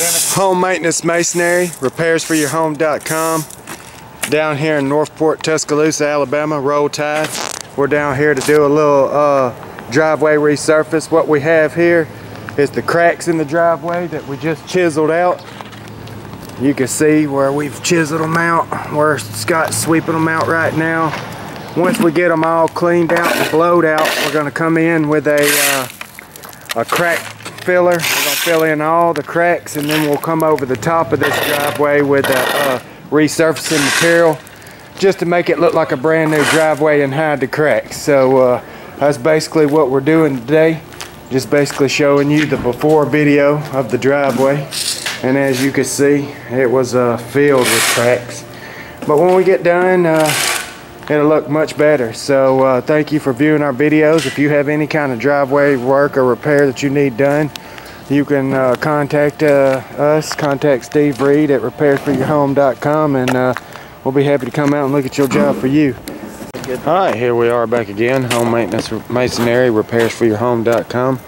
Home Maintenance Masonry, repairsforyourhome.com. Down here in Northport, Tuscaloosa, Alabama, roll tide. We're down here to do a little driveway resurface. What we have here is the cracks in the driveway that we just chiseled out. You can see where we've chiseled them out, where Scott's sweeping them out right now. Once we get them all cleaned out and blowed out, we're gonna come in with a crack filler. We're gonna fill in all the cracks, and then we'll come over the top of this driveway with a resurfacing material just to make it look like a brand new driveway and hide the cracks. So that's basically what we're doing today. Just basically showing you the before video of the driveway. And as you can see, it was filled with cracks. But when we get done, it'll look much better. So thank you for viewing our videos. If you have any kind of driveway work or repair that you need done, you can contact us, contact Steve Reed at repairsforyourhome.com, and we'll be happy to come out and look at your job for you. Alright, here we are back again, Home Maintenance Masonry, repairsforyourhome.com.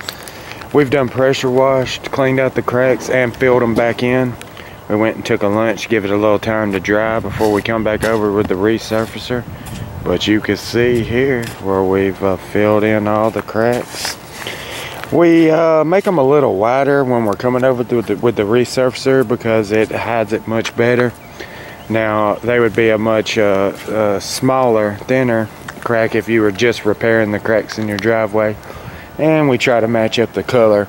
We've done pressure washed, cleaned out the cracks, and filled them back in. We went and took a lunch, give it a little time to dry before we come back over with the resurfacer. But you can see here where we've filled in all the cracks. We make them a little wider when we're coming over with the resurfacer because it hides it much better. Now, they would be a much smaller, thinner crack if you were just repairing the cracks in your driveway. And we try to match up the color.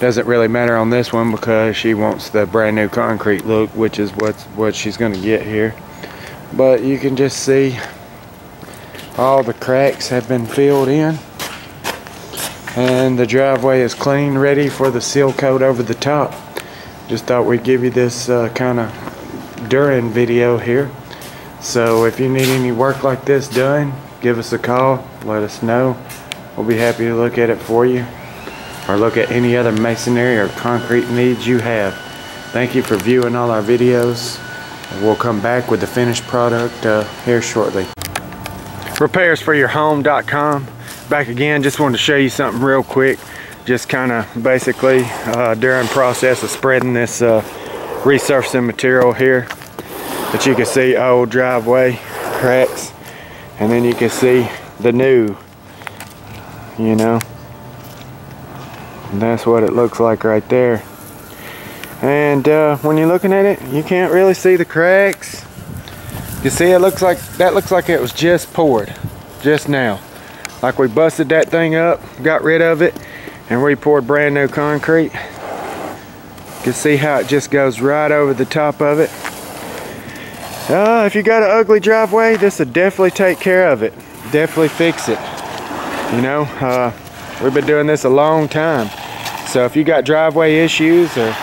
Doesn't really matter on this one because she wants the brand new concrete look, which is what she's going to get here. But you can just see all the cracks have been filled in. And the driveway is clean, ready for the seal coat over the top. Just thought we'd give you this kind of during video here. So if you need any work like this done, give us a call, let us know. We'll be happy to look at it for you or look at any other masonry or concrete needs you have. Thank you for viewing all our videos. We'll come back with the finished product here shortly. repairsforyourhome.com. Back again, just wanted to show you something real quick. Just kind of basically during process of spreading this resurfacing material here, but you can see old driveway cracks, and then you can see the new, you know, and that's what it looks like right there. And when you're looking at it, you can't really see the cracks. You see, it looks like that looks like it was just poured just now, like we busted that thing up, got rid of it, and re-poured brand new concrete. You can see how it just goes right over the top of it. If you got an ugly driveway, this will definitely take care of it. Definitely fix it. You know, we've been doing this a long time. So if you got driveway issues or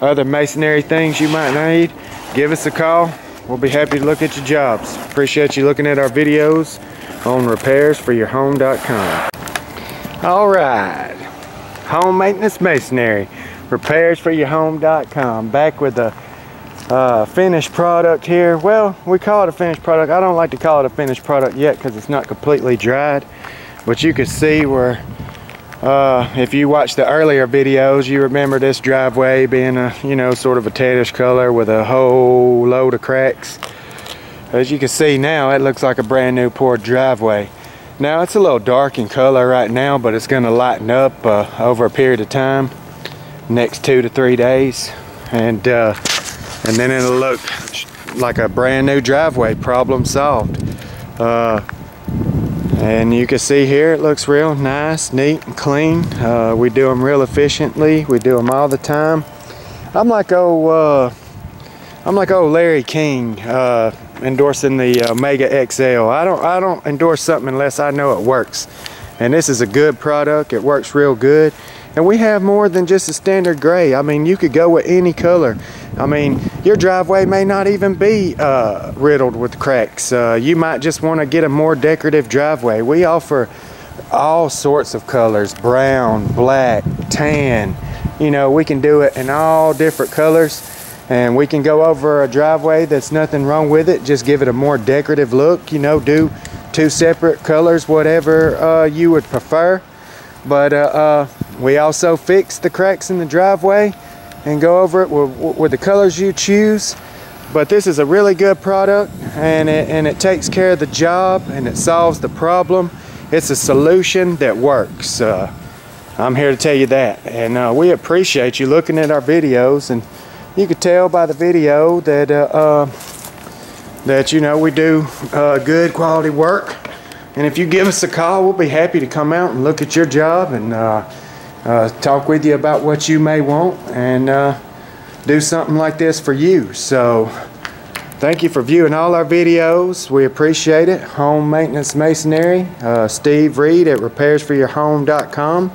other masonry things you might need, give us a call. We'll be happy to look at your jobs. Appreciate you looking at our videos on repairsforyourhome.com. All right, Home Maintenance Masonry, repairsforyourhome.com, back with a finished product here. Well, we call it a finished product. I don't like to call it a finished product yet because it's not completely dried, but you can see where if you watch the earlier videos, you remember this driveway being a, you know, sort of a tannish color with a whole load of cracks. As you can see now, it looks like a brand new poured driveway. Now, it's a little dark in color right now, but it's going to lighten up over a period of time, next 2 to 3 days, and then it'll look like a brand new driveway. Problem solved. And you can see here, it looks real nice, neat, and clean. We do them real efficiently. We do them all the time. I'm like old Larry King endorsing the Omega XL. I don't endorse something unless I know it works. And this is a good product. It works real good. And we have more than just a standard gray. I mean, you could go with any color. I mean, your driveway may not even be riddled with cracks. You might just want to get a more decorative driveway. We offer all sorts of colors: brown, black, tan. You know, we can do it in all different colors. And we can go over a driveway that's nothing wrong with it. Just give it a more decorative look. You know, do 2 separate colors, whatever you would prefer. But we also fix the cracks in the driveway. and go over it with the colors you choose. But this is a really good product, and it takes care of the job, and it solves the problem. It's a solution that works. I'm here to tell you that. And we appreciate you looking at our videos, and you could tell by the video that you know we do good quality work. And if you give us a call, we'll be happy to come out and look at your job and talk with you about what you may want, and do something like this for you. So thank you for viewing all our videos. We appreciate it. Home Maintenance Masonry, Steve Reed at repairsforyourhome.com.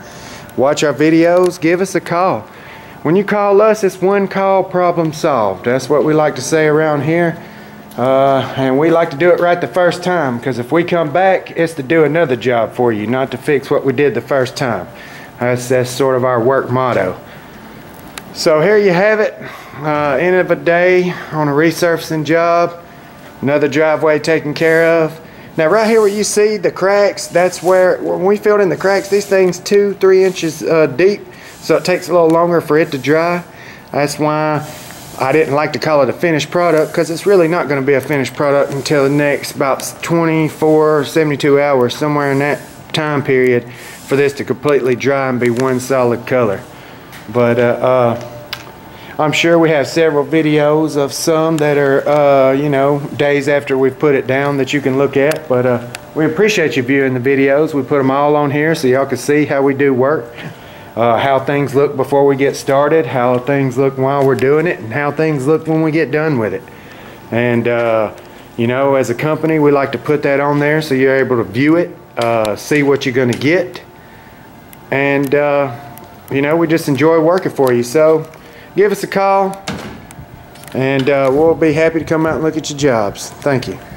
Watch our videos. Give us a call. When you call us, it's one call, problem solved. That's what we like to say around here. And we like to do it right the first time, because if we come back, it's to do another job for you, not to fix what we did the first time. That's sort of our work motto. So here you have it, end of a day on a resurfacing job, another driveway taken care of. Now right here where you see the cracks, that's where, when we filled in the cracks, these things 2-3 inches deep, so it takes a little longer for it to dry. That's why I didn't like to call it a finished product, because it's really not going to be a finished product until the next about 24, 72 hours, somewhere in that time period, for this to completely dry and be one solid color. But I'm sure we have several videos of some that are, you know, days after we've put it down that you can look at. But we appreciate you viewing the videos. We put them all on here so y'all can see how we do work. How things look before we get started, how things look while we're doing it, and how things look when we get done with it. And you know, as a company, we like to put that on there so you're able to view it, see what you're going to get, and you know, we just enjoy working for you. So give us a call, and we'll be happy to come out and look at your jobs. Thank you.